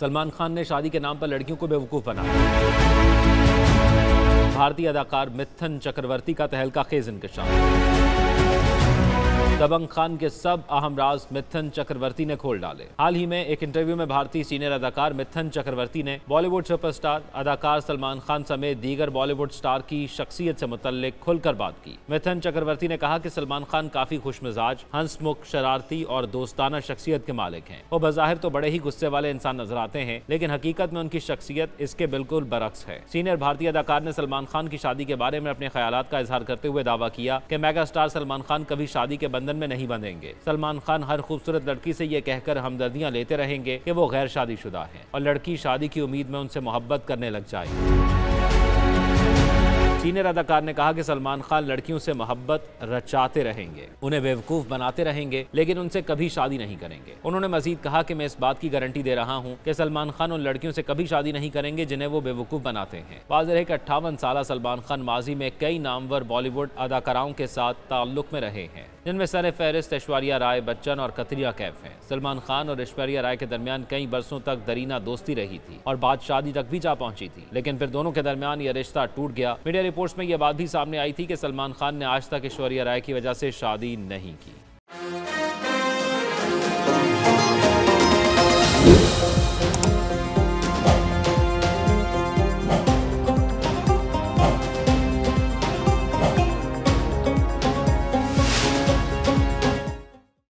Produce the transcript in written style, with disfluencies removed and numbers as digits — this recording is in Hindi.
सलमान खान ने शादी के नाम पर लड़कियों को बेवकूफ़ बनाया। भारतीय अदाकार मिथुन चक्रवर्ती का तहलका खेज इंकशाफ। दबंग खान के सब अहम राज मिथुन चक्रवर्ती ने खोल डाले। हाल ही में एक इंटरव्यू में भारतीय सीनियर अदाकार मिथुन चक्रवर्ती ने बॉलीवुड सुपरस्टार अदाकार सलमान खान समेत दीगर बॉलीवुड स्टार की शख्सियत से मुतल्लिक खुलकर बात की। मिथुन चक्रवर्ती ने कहा कि सलमान खान काफी खुशमिजाज, हंसमुख, शरारती और दोस्ताना शख्सियत के मालिक हैं। वो बज़ाहिर तो बड़े ही गुस्से वाले इंसान नजर आते हैं, लेकिन हकीकत में उनकी शख्सियत इसके बिल्कुल बरक्स है। सीनियर भारतीय अदाकार ने सलमान खान की शादी के बारे में अपने ख्यालात का इजहार करते हुए दावा किया कि मेगा स्टार सलमान खान कभी शादी के बंधन में नहीं बंधेंगे। सलमान खान हर खूबसूरत लड़की से ये कहकर हमदर्दियां लेते रहेंगे कि वो गैर शादीशुदा हैं और लड़की शादी की उम्मीद में उनसे मोहब्बत करने लग जाएगी। सीनियर अदाकार ने कहा कि सलमान खान लड़कियों से मोहब्बत रचाते रहेंगे, उन्हें बेवकूफ बनाते रहेंगे, लेकिन उनसे कभी शादी नहीं करेंगे। उन्होंने मजीद कहा कि मैं इस बात की गारंटी दे रहा हूँ कि सलमान खान उन लड़कियों से कभी शादी नहीं करेंगे जिन्हें वो बेवकूफ बनाते हैं। वाज़ेह है कि 58 साला सलमान खान माजी में कई नामवर बॉलीवुड अदाकाराओं के साथ ताल्लुक में रहे हैं, जिनमें सर फहरिस्त ऐश्वर्या राय बच्चन और कतरिया कैफ हैं। सलमान खान और ऐश्वर्या राय के दरमियान कई बरसों तक दरीना दोस्ती रही थी और बात शादी तक भी जा पहुंची थी, लेकिन फिर दोनों के दरमियान यह रिश्ता टूट गया। मीडिया रिपोर्ट्स में यह बात भी सामने आई थी कि सलमान खान ने आज तक ऐश्वर्या राय की वजह से शादी नहीं की।